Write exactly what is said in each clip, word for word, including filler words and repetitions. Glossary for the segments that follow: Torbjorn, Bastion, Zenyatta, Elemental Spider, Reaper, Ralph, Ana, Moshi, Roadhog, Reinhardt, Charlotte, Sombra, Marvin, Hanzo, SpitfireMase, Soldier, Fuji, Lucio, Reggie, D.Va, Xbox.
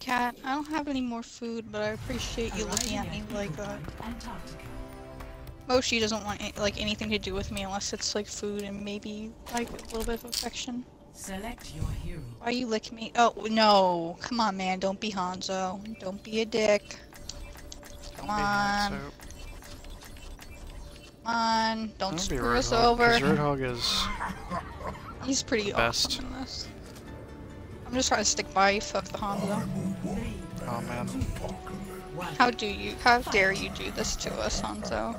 cat. I don't have any more food, but I appreciate you looking at me like that. Moshi doesn't want any, like anything to do with me unless it's like food and maybe like a little bit of affection. Select your hero. Why you lick me? Oh no! Come on, man! Don't be Hanzo. Don't be a dick. Come don't on. Come on! Don't, don't screw us over. Roadhog is. He's pretty awesome in this. I'm just trying to stick by you. Fuck the Hanzo. Oh man. How do you? How dare you do this to us, Hanzo?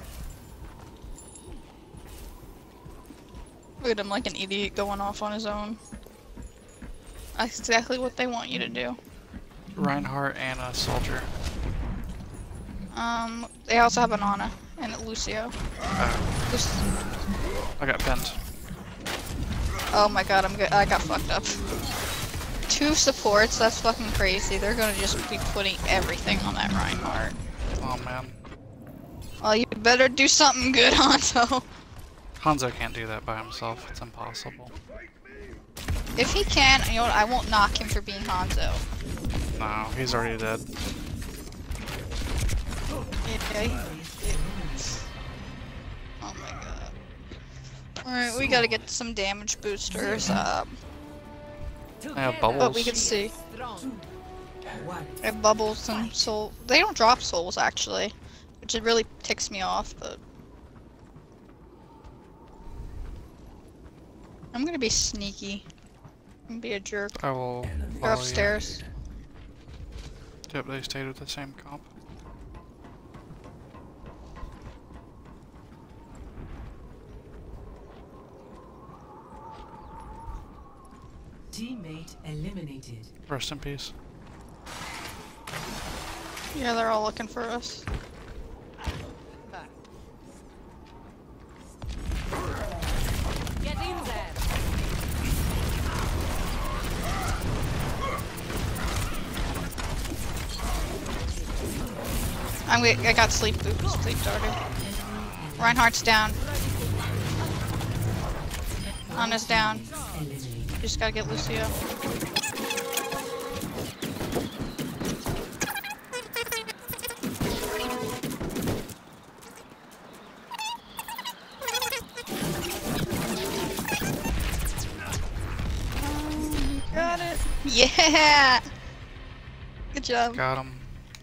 Look at him like an idiot going off on his own. That's exactly what they want you to do. Reinhardt, Ana, Soldier. Um, they also have an Ana and Lucio. Oh. Just... I got pinned. Oh my god, I'm good. I got fucked up. Two supports, that's fucking crazy. They're gonna just be putting everything on that Reinhardt. Oh man. Well, you better do something good, Hanzo. Hanzo can't do that by himself, it's impossible. If he can, you know what, I won't knock him for being Hanzo. No, he's already dead. Okay. Oh my god. Alright, we gotta get some damage boosters up. I have bubbles. But we can see. I have bubbles and soul. They don't drop souls actually, which it really ticks me off, but... I'm gonna be sneaky. I'm gonna be a jerk. I will. They're upstairs. You. Yep, they stayed with the same comp. Teammate eliminated. Rest in peace. Yeah, they're all looking for us. Get in there. I'm, I got sleep boot, sleep darted. Reinhardt's down. Ana's down. Just gotta get Lucio. Um, got it. Yeah. Good job. Got him.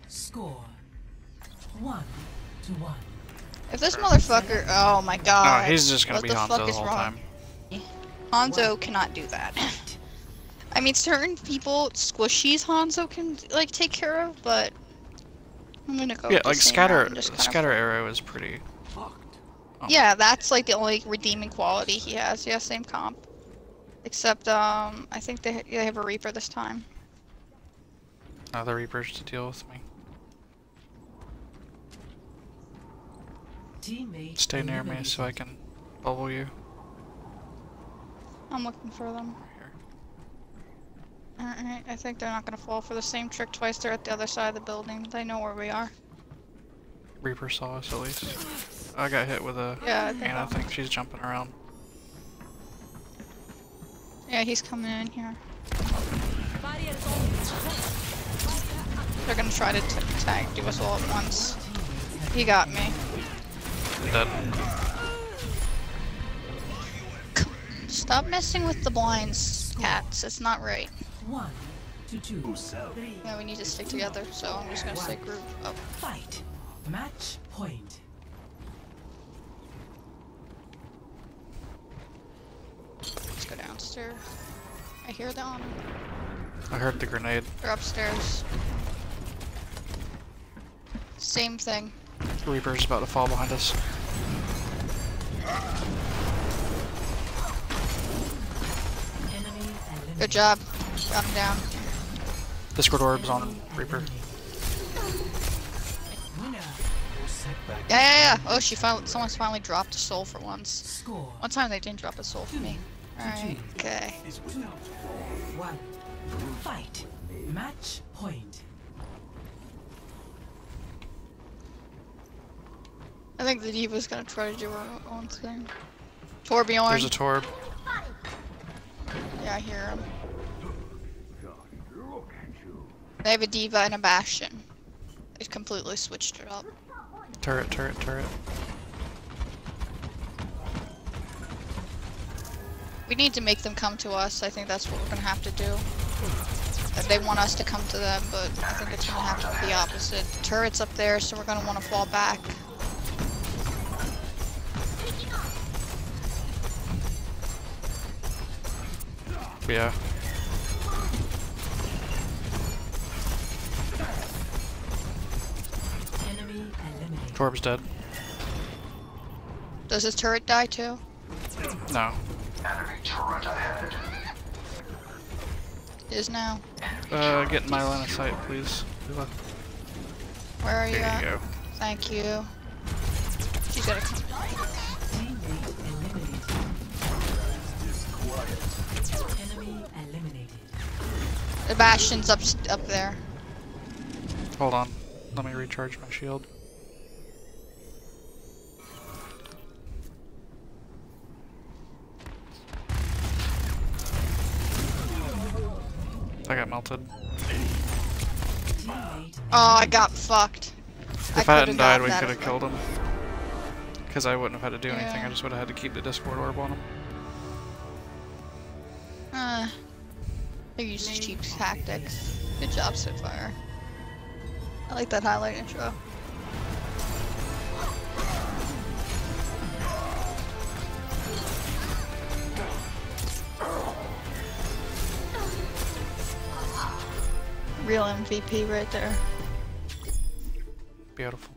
Score. One to one. If this motherfucker, oh my god. No, he's just gonna be Hanzo the whole time. Hanzo cannot do that. I mean, certain people, squishies Hanzo can like take care of, but I'm gonna go. Yeah, like scatter, scatter arrow is pretty. Oh. Yeah, that's like the only redeeming quality he has. Yeah, same comp, except um, I think they they have a Reaper this time. Other Reapers to deal with me. Stay near me so I can bubble you. I'm looking for them. Alright, I think they're not gonna fall for the same trick twice. They're at the other side of the building. They know where we are. Reaper saw us at least. I got hit with a... Yeah, I think, I think she's jumping around. Yeah, he's coming in here. They're gonna try to tag do us all at once. He got me. Dead. Stop messing with the blinds, cats. It's not right. One, two, two, three, yeah, we need to stick together, so I'm just gonna say group up. Fight. Match point. Let's go downstairs. I hear them. I heard the grenade. They're upstairs. Same thing. Reaper's about to fall behind us. Good job. Got him down. Discord orbs on Reaper. Yeah, yeah, yeah. Oh, she finally, someone's finally dropped a soul for once. One time they didn't drop a soul for me. Alright, okay. One. Fight. Match point. I think the D.Va's gonna try to do her own thing. Torbjorn. There's a Torb. Yeah, I hear him. They have a D.Va and a Bastion. They completely switched it up. Turret, turret, turret. We need to make them come to us. I think that's what we're gonna have to do. They want us to come to them, but I think it's gonna have to be the opposite. The turret's up there, so we're gonna want to fall back. Yeah. Enemy eliminated. Torb's dead. Does his turret die too? No. Enemy turret ahead. It is now. Uh, get in my line of sight, please. Where are you there at? You go. Thank you. She's gotta come. Enemy eliminated. The Bastion's up up there. Hold on. Let me recharge my shield. I got melted. Oh, I got fucked. If I, I hadn't died, we could have killed him. Because I wouldn't have had to do yeah. anything, I just would have had to keep the Discord orb on him. Uh, they use cheap tactics. Good job, Spitfire. I like that highlight intro. Real M V P right there. Beautiful.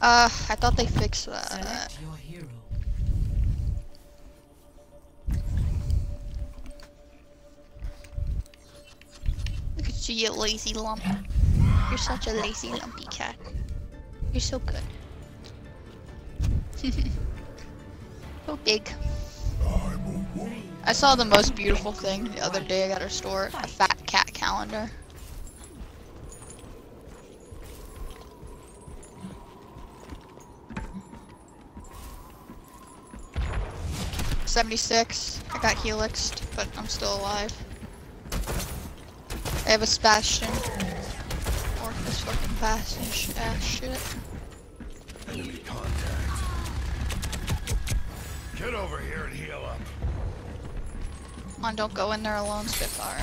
Uh, I thought they fixed that. Look at you, you lazy lump. You're such a lazy lumpy cat. You're so good. So big. I saw the most beautiful thing the other day. I got her store a fat cat calendar. seventy-six. I got helixed, but I'm still alive. I have a Bastion. Or this fucking Bastion ass shit. Enemy contact. Get over here and heal up. Come on, don't go in there alone, Spitfire.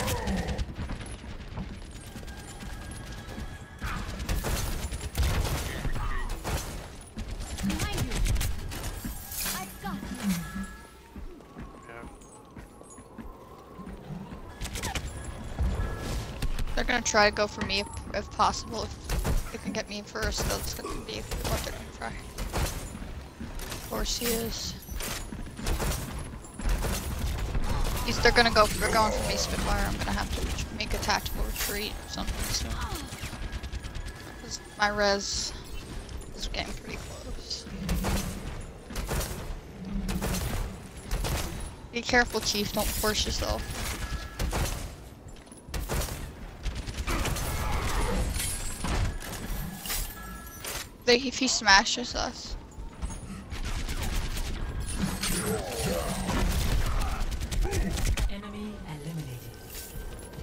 They're gonna try to go for me if, if possible. If they can get me first, that's gonna be what they're gonna try. Of course he is. They're gonna go. They're going for me, Spitfire. I'm gonna have to make a tactical retreat or something soon. My res is getting pretty close. Be careful, Chief. Don't force yourself. They, if he smashes us.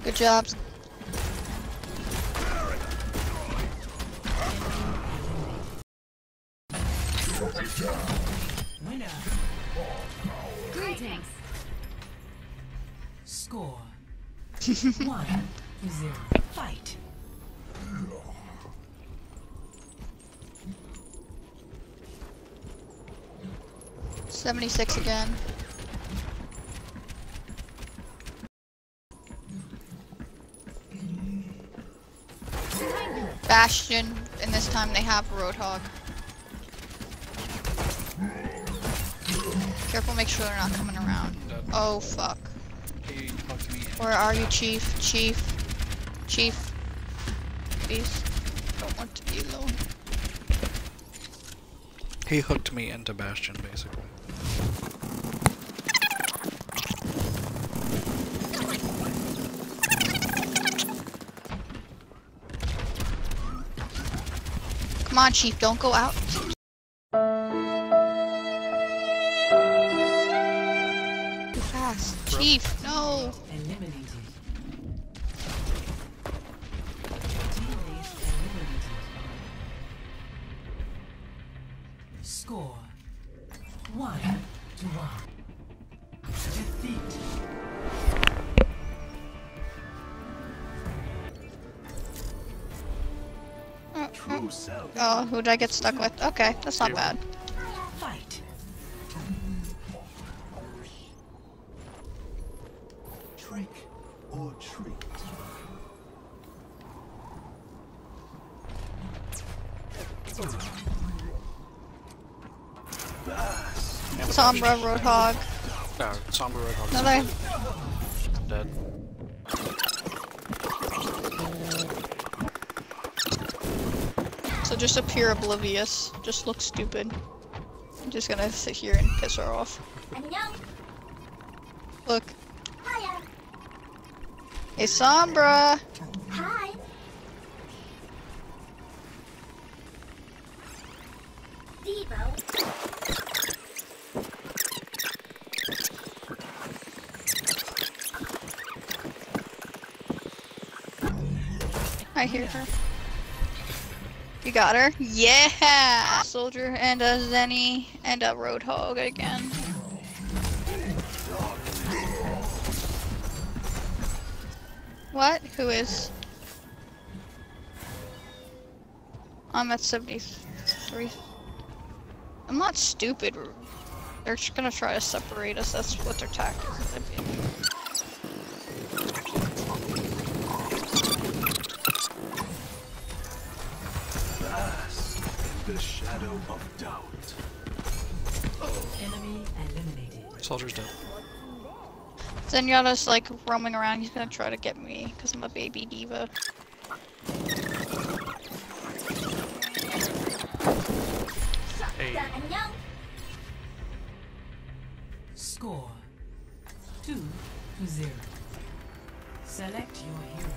Good jobs. Winner. Greetings. Score. One zero. Fight. seventy-six again. Bastion, and this time they have Roadhog. Careful, make sure they're not coming around. Oh fuck. Where are you, Chief? Chief? Chief? Please. Don't want to be alone. He hooked me into Bastion, basically. Come on, Chief, don't go out. Too fast. Chief, no! score one to one. Defeat. Mm-hmm. True self. Oh, who'd I get stuck with? Okay, that's not bad. Fight. Trick or treat. Sombra, Roadhog. No, Sombra, Roadhog. No, they... I'm dead. So just appear oblivious. Just look stupid. I'm just gonna sit here and piss her off. Look. Hiya. Hey, Sombra! Hi! D.Va. I hear her. You got her? Yeah! Soldier and a Zenny and a Roadhog again. What? Who is? I'm at seventy-three. I'm not stupid. They're just gonna try to separate us. That's what their tactic is gonna be. The shadow of doubt. Oh. Enemy eliminated. Soldier's dead. Zenyatta's like roaming around. He's gonna try to get me because I'm a baby D.Va. Hey. Score two to zero. Select your hero.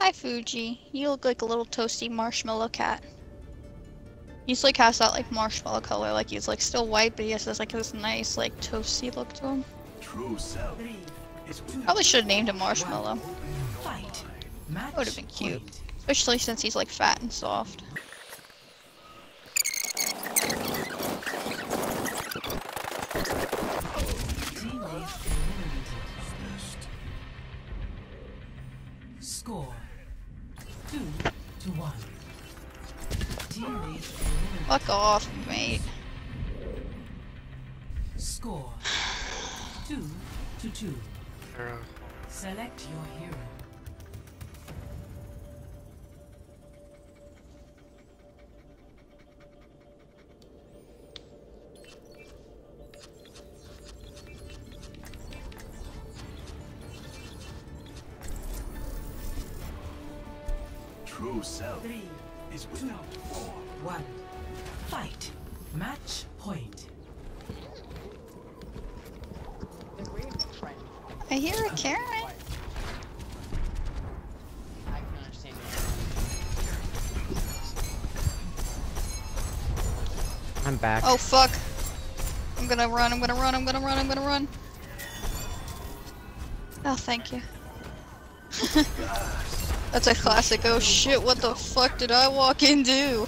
Hi Fuji, you look like a little toasty marshmallow cat. He's like has that like marshmallow color, like he's like still white, but he has this like this nice like toasty look to him. True self. Probably should have named him Marshmallow. That would have been cute, especially since he's like fat and soft. Score. two to one. Fuck off, mate. Score two to two. Hero. Select your hero. True self Three, is without form. One. Fight. Match point. I hear a Karen. I can understand you. I'm back. Oh fuck. I'm gonna run, I'm gonna run, I'm gonna run, I'm gonna run. Oh thank you. That's a classic, oh shit, what the fuck did I walk into?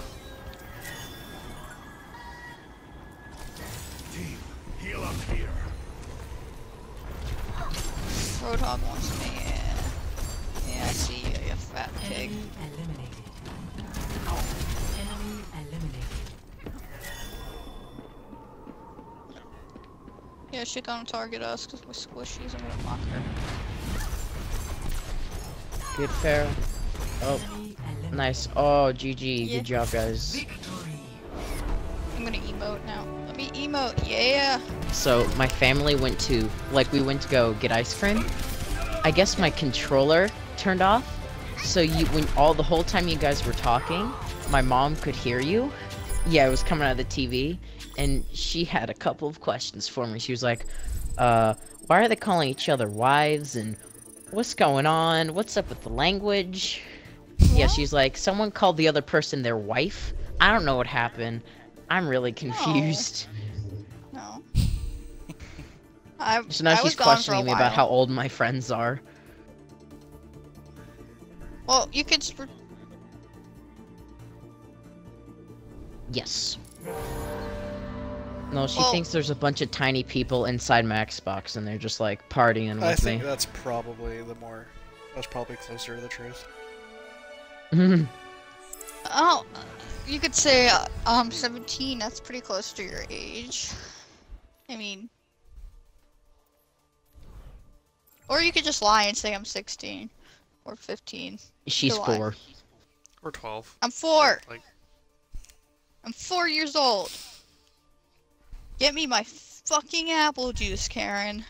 Team, heal up here. Roadhog wants me, yeah. Yeah, I see you, you fat pig. Enemy eliminated. Enemy eliminated. Yeah, she's gonna target us because we're squishies and we're gonna mock her. Good fair. Oh, nice. Oh, G G. Yeah. Good job, guys. Victory. I'm gonna emote now. Let me emote. Yeah. So my family went to, like, we went to go get ice cream. I guess my controller turned off. So you, when all the whole time you guys were talking, my mom could hear you. Yeah, it was coming out of the T V, and she had a couple of questions for me. She was like, "Uh, why are they calling each other wives and?" What's going on? What's up with the language? What? Yeah, she's like, someone called the other person their wife. I don't know what happened. I'm really confused. No. no. I, so now I she's questioning me about how old my friends are. Well, you could. Yes. No, she well, thinks there's a bunch of tiny people inside my Xbox, and they're just like partying with me. I think me. that's probably the more. That's probably closer to the truth. Oh, you could say um seventeen. That's pretty close to your age. I mean, or you could just lie and say I'm sixteen or fifteen. She's four. Or twelve. I'm four. Like. I'm four years old. Get me my fucking apple juice, Karen.